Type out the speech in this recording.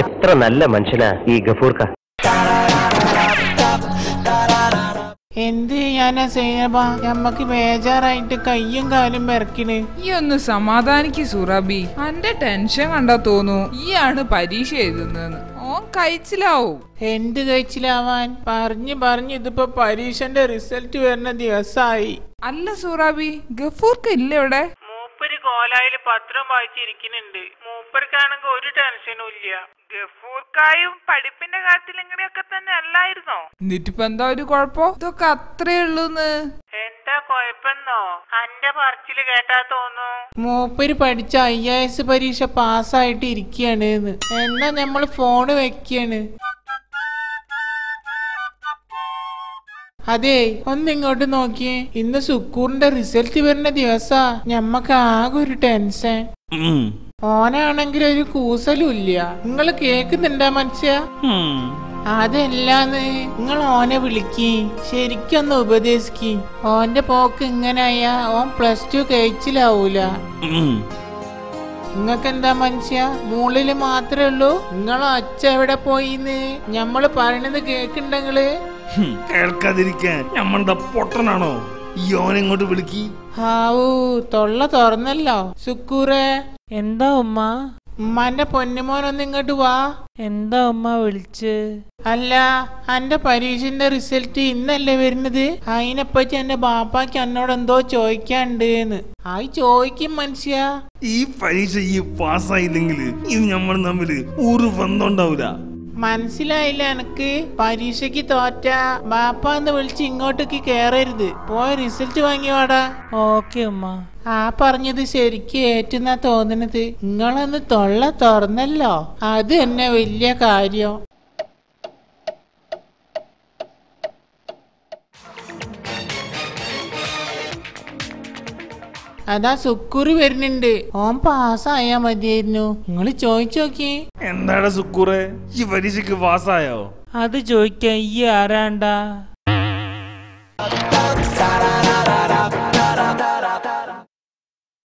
എത്ര നല്ല മനുഷ്യനാ ഈ ഗഫൂർക്ക. എന്ത് ചെയ്യാനാ സൈനബാ, ഞമ്മക്ക് ബേജാറായിട്ട് കയ്യും കാലും വിറക്കിന്. ഈ ഒന്ന് സമാധാനിക്ക് സുറബി, അന്റെ ടെൻഷൻ കണ്ടാ തോന്നു ഈ ആണ് പരീക്ഷ എഴുതുന്നതെന്ന്. ഓൻ കഴിച്ചിലാവും. എന്ത് കഴിച്ചിലാവാൻ, പറഞ്ഞു പറഞ്ഞു ഇതിപ്പോ പരീക്ഷന്റെ റിസൾട്ട് വരുന്ന ദിവസമായി. അല്ല സുറബി, ഗഫൂർക്ക ഇല്ല ഇവിടെ. കോലായിൽ പത്രം വായിച്ചിരിക്കുന്നുണ്ട്. മൂപ്പർക്കാണെങ്കിൽ ഒരു ടെൻഷനും ഇല്ല. ഗഫൂർക്കായും പഠിപ്പിന്റെ കാര്യത്തിൽ ഇങ്ങനെയൊക്കെ തന്നെ അല്ലായിരുന്നോ? എന്നിട്ടിപ്പോ എന്താ ഒരു കുഴപ്പം? ഇതൊക്കെ അത്രേ ഉള്ളൂന്ന്. എന്താ കുഴപ്പമെന്നോ, അന്റെ പറച്ചില് കേട്ടാ തോന്നു മൂപ്പര് പഠിച്ച IAS പരീക്ഷ പാസ്സായിട്ട് ഇരിക്കുകയാണ്. എന്നാ ഞമ്മള് ഫോണ് വെക്കാണ്. അതെ, ഒന്നിങ്ങോട്ട് നോക്കിയേ, ഇന്ന് സുക്കൂറിന്റെ റിസൾട്ട് വരുന്ന ദിവസാ. ഞമ്മക്ക് ആകെ ഒരു ടെൻഷൻ. ഓനാണെങ്കിൽ ഒരു കൂസലും ഇല്ല. നിങ്ങള് കേക്കുന്നുണ്ടാ മനുഷ്യ? അതല്ലാന്ന് നിങ്ങൾ ഓനെ വിളിക്ക്, ശരിക്കൊന്ന് ഉപദേശിക്ക്. ഓന്റെ പോക്ക് ഇങ്ങനായാ ഓൻ +2 കഴിച്ചിലാവൂല. നിങ്ങക്കെന്താ മനുഷ്യ, മൂളില് മാത്രേ ഉള്ളൂ. നിങ്ങളെ അച്ഛ എവിടെ പോയിന്ന് ഞമ്മള് പറയണത് കേക്കുണ്ടെങ്കില്? കേൾക്കാതിരിക്കാൻ ഞമ്മളുടെ പൊട്ടനാണോ? ഇങ്ങോട്ട് വിളിക്ക്. ഹാവൂ, തൊള്ള തുറന്നല്ലോ സുക്കൂറെ. എന്താ ഉമ്മ? ഉമ്മാന്റെ പൊന്നുമോനൊന്ന് ഇങ്ങോട്ട് വാ. എന്താ ഉമ്മ വിളിച്ച്? അല്ല, അന്റെ പരീക്ഷന്റെ റിസൾട്ട് ഇന്നല്ലേ വരുന്നത്? അതിനെപ്പറ്റി എന്റെ ബാപ്പാക്ക് എന്നോട് എന്തോ ചോദിക്കാണ്ട്. ആയി ചോദിക്കും മനുഷ്യ. ഈ പരീക്ഷ ഈ പാസ്സായില്ലെങ്കിൽ ഇത് ഞമ്മൾ തമ്മില് ഒരു ബന്ധമുണ്ടാവൂല. മനസ്സിലായില്ല എനക്ക്? പരീക്ഷക്ക് തോറ്റ ബാപ്പാന്ന് വിളിച്ച് ഇങ്ങോട്ടേക്ക് കേറരുത്. പോയി റിസൾട്ട് വാങ്ങി വാടാ. ഓക്കെ ഉമ്മ. ആ പറഞ്ഞത് ശരിക്ക് ഏറ്റുന്നാ തോന്നണത്. നിങ്ങളൊന്ന് തൊള്ള തുറന്നല്ലോ, അത് തന്നെ വലിയ കാര്യം. അതാ സുക്കൂറ് വരുന്നുണ്ട്. ഓൻ പാസ്സായാ മതിയായിരുന്നു. നിങ്ങള് ചോദിച്ചോക്കി. എന്താടാ സുക്കൂറെ, ഈ പരീക്ഷക്ക് പാസ്സായോ അത് ചോദിക്കാ. ഈ ആരാണ്ടാ?